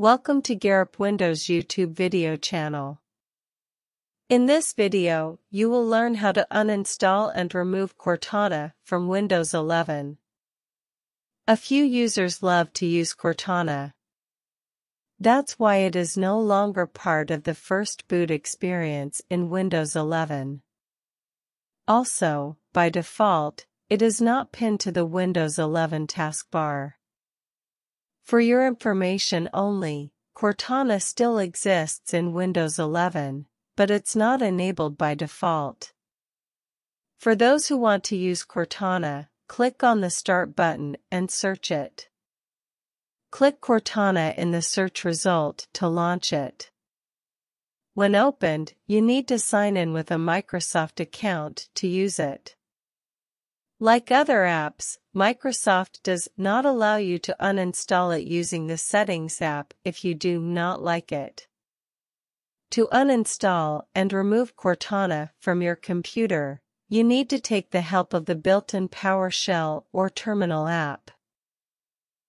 Welcome to GearUp Windows YouTube video channel. In this video, you will learn how to uninstall and remove Cortana from Windows 11. A few users love to use Cortana. That's why it is no longer part of the first boot experience in Windows 11. Also, by default, it is not pinned to the Windows 11 taskbar. For your information only, Cortana still exists in Windows 11, but it's not enabled by default. For those who want to use Cortana, click on the Start button and search it. Click Cortana in the search result to launch it. When opened, you need to sign in with a Microsoft account to use it. Like other apps, Microsoft does not allow you to uninstall it using the Settings app if you do not like it. To uninstall and remove Cortana from your computer, you need to take the help of the built-in PowerShell or Terminal app.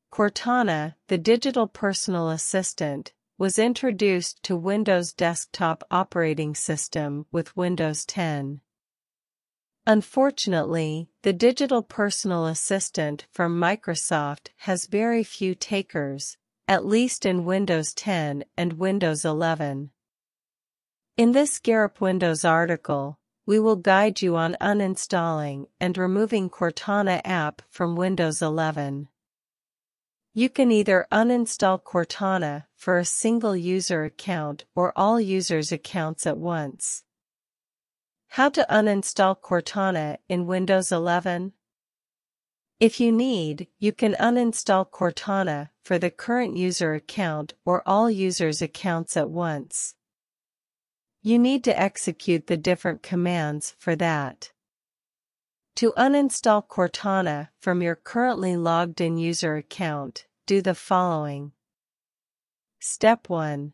Cortana, the digital personal assistant, was introduced to Windows desktop operating system with Windows 10. Unfortunately, the digital personal assistant from Microsoft has very few takers, at least in Windows 10 and Windows 11. In this GearUp Windows article, we will guide you on uninstalling and removing Cortana app from Windows 11. You can either uninstall Cortana for a single user account or all users' accounts at once. How to uninstall Cortana in Windows 11? If you need, you can uninstall Cortana for the current user account or all users' accounts at once. You need to execute the different commands for that. To uninstall Cortana from your currently logged-in user account, do the following. Step 1.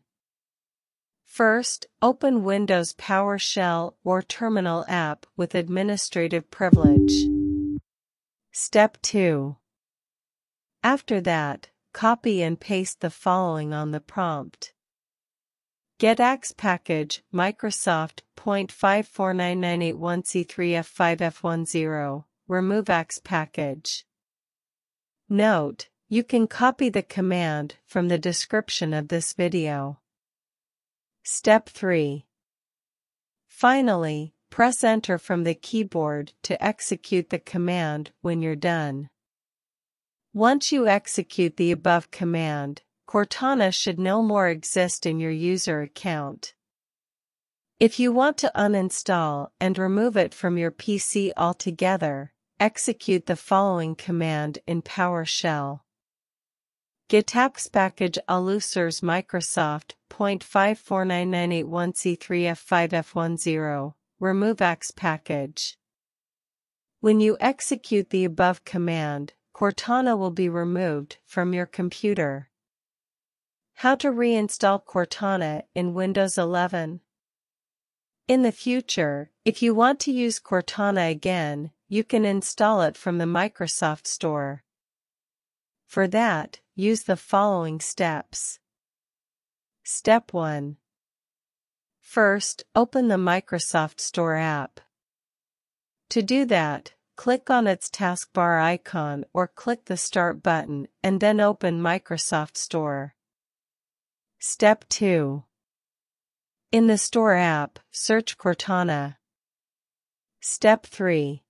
First, open Windows PowerShell or Terminal app with administrative privilege. Step 2. After that, copy and paste the following on the prompt. GetAxe package Microsoft .549981C3F5F10, remove axe package. Note, you can copy the command from the description of this video. Step 3. Finally, press Enter from the keyboard to execute the command when you're done. Once you execute the above command, Cortana should no more exist in your user account. If you want to uninstall and remove it from your PC altogether, execute the following command in PowerShell. GetAxe package alusers Microsoft .549981C3F5F10, remove axe package. When you execute the above command, Cortana will be removed from your computer. How to reinstall Cortana in Windows 11? In the future, if you want to use Cortana again, you can install it from the Microsoft Store. For that, use the following steps. Step 1. First, open the Microsoft Store app. To do that, click on its taskbar icon or click the Start button and then open Microsoft Store. Step 2. In the Store app, search Cortana. Step 3.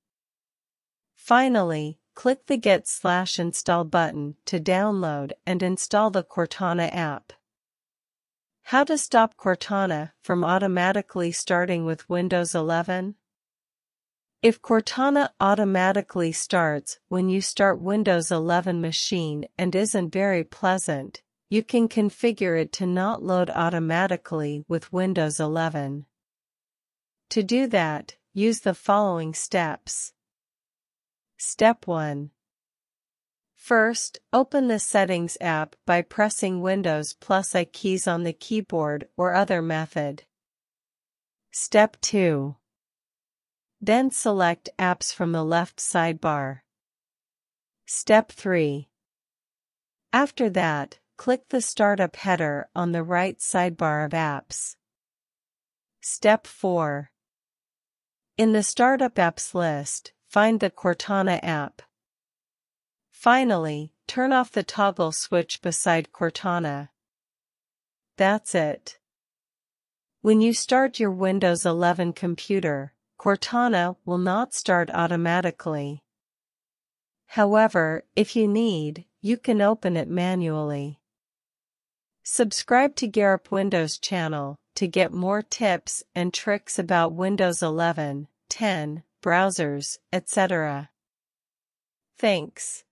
Finally, click the Get/Install button to download and install the Cortana app. How to stop Cortana from automatically starting with Windows 11? If Cortana automatically starts when you start Windows 11 machine and isn't very pleasant, you can configure it to not load automatically with Windows 11. To do that, use the following steps. Step 1. First, open the Settings app by pressing Windows + I keys on the keyboard or other method. Step 2. Then select Apps from the left sidebar. Step 3. After that, click the Startup header on the right sidebar of Apps. Step 4. In the Startup Apps list, find the Cortana app. Finally, turn off the toggle switch beside Cortana. That's it. When you start your Windows 11 computer, Cortana will not start automatically. However, if you need, you can open it manually. Subscribe to GearUp Windows channel to get more tips and tricks about Windows 11, 10, browsers, etc. Thanks.